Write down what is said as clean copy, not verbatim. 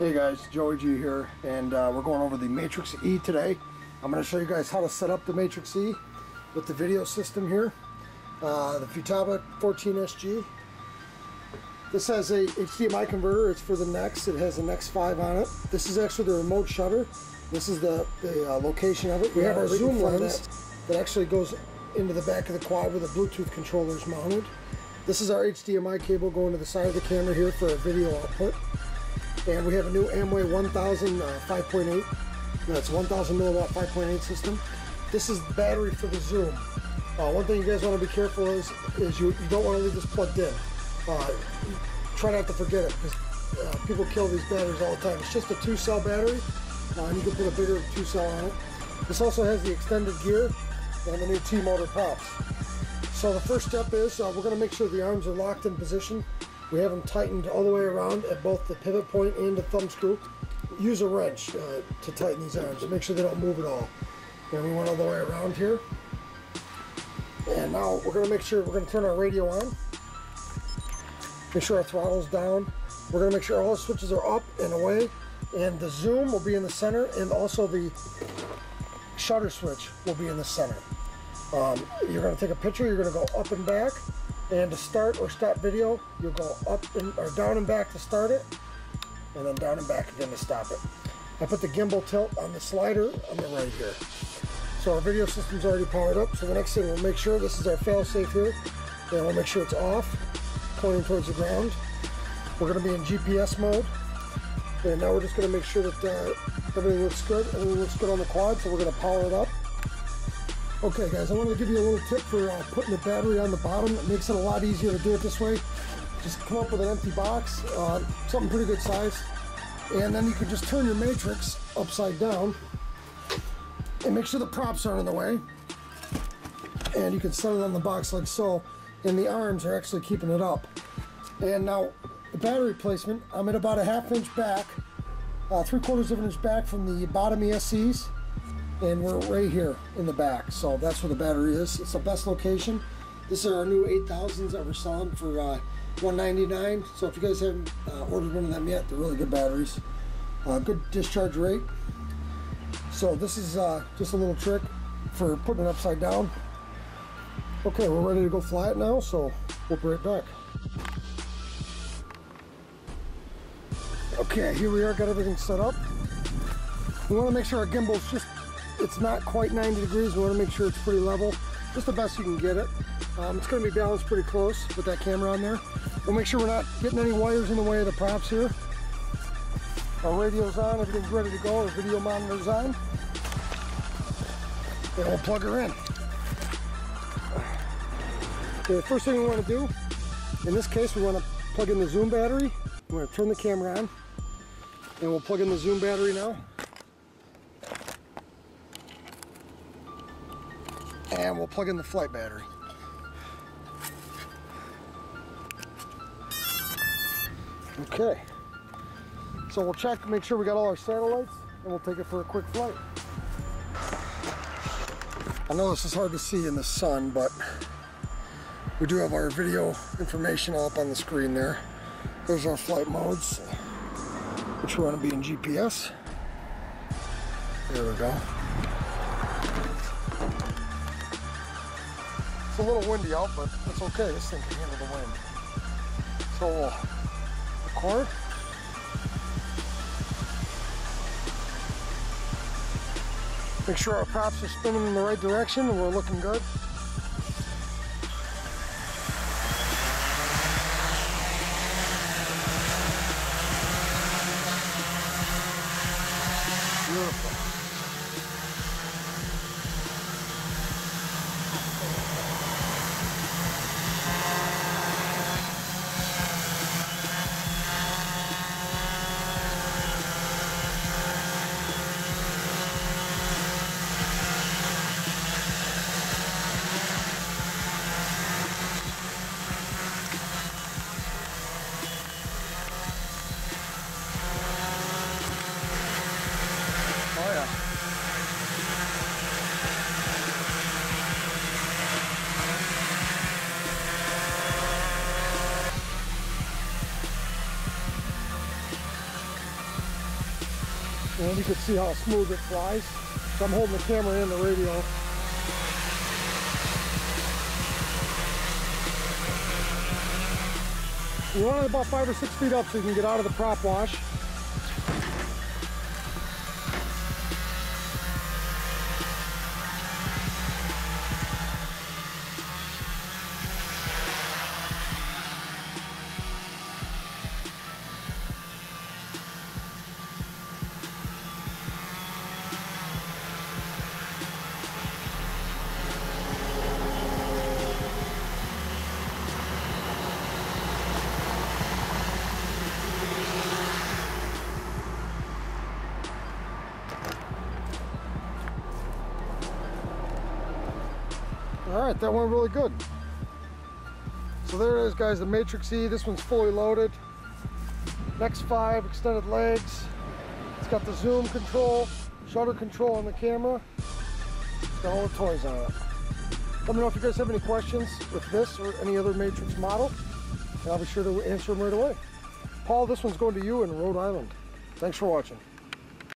Hey guys, Joey G here, and we're going over the Matrix E today. I'm going to show you guys how to set up the Matrix E with the video system here. The Futaba 14SG. This has a HDMI converter. It's for the NEX. It has a NEX 5 on it. This is actually the remote shutter. This is the location of it. We have our zoom lens that actually goes into the back of the quad where the Bluetooth controller is mounted. This is our HDMI cable going to the side of the camera here for a video output. And we have a new Amway 1000 5.8. No, it's 1000 milliwatt 5.8 system. This is the battery for the zoom. One thing you guys want to be careful is you don't want to leave this plugged in. Try not to forget it, because people kill these batteries all the time. It's just a 2-cell battery, and you can put a bigger 2-cell on it. This also has the extended gear and the new T-motor pops. So the first step is we're going to make sure the arms are locked in position. We have them tightened all the way around at both the pivot point and the thumb screw. Use a wrench to tighten these arms and make sure they don't move at all. And we went all the way around here. And now we're going to make sure we're going to turn our radio on. Make sure our throttle's down. We're going to make sure all the switches are up and away. And the zoom will be in the center, and also the shutter switch will be in the center. You're going to take a picture. You're going to go up and back. And to start or stop video, you'll go up and or down and back to start it, and then down and back again to stop it. I put the gimbal tilt on the slider on the right here. So our video system's already powered up. So the next thing, we'll make sure this is our fail safe here, and we'll make sure it's off, pointing towards the ground. We're going to be in GPS mode, and now we're just going to make sure that everything looks good. Everything looks good on the quad, so we're going to power it up. Okay guys, I wanted to give you a little tip for putting the battery on the bottom. It makes it a lot easier to do it this way. Just come up with an empty box, something pretty good size, and then you can just turn your Matrix upside down and make sure the props aren't in the way. And you can set it on the box like so, and the arms are actually keeping it up. And now, the battery placement, I'm at about a 1/2 inch back, 3/4 of an inch back from the bottom ESCs. And we're right here in the back, so that's where the battery is. It's the best location. These are our new 8000s that we're selling for $199. So if you guys haven't ordered one of them yet, they're really good batteries. Good discharge rate. So this is just a little trick for putting it upside down. Okay, we're ready to go fly it now, so we'll be right back. Okay, here we are, got everything set up. We want to make sure our gimbal's just it's not quite 90 degrees. We want to make sure it's pretty level, just the best you can get it. It's going to be balanced pretty close with that camera on there. We'll make sure we're not getting any wires in the way of the props here. Our radio's on, everything's ready to go, our video monitor's on. And we'll plug her in. Okay, the first thing we want to do, in this case, we want to plug in the zoom battery. We're going to turn the camera on, and we'll plug in the zoom battery now. And we'll plug in the flight battery. Okay. So we'll check to make sure we got all our satellites, and we'll take it for a quick flight. I know this is hard to see in the sun, but we do have our video information all up on the screen there. There's our flight modes, which we want to be in GPS. There we go. A little windy out, but it's okay. This thing can handle the wind. So we'll record. Make sure our props are spinning in the right direction and we're looking good. Beautiful. and you can see how smooth it flies. So I'm holding the camera in the radio. We're only about 5 or 6 feet up, so you can get out of the prop wash. That went really good. So there it is, guys, the Matrix E. This one's fully loaded. NEX 5 extended legs. It's got the zoom control, shutter control on the camera. It's got all the toys on it. Let me know if you guys have any questions with this or any other Matrix model, and I'll be sure to answer them right away. Paul, this one's going to you in Rhode Island. Thanks for watching.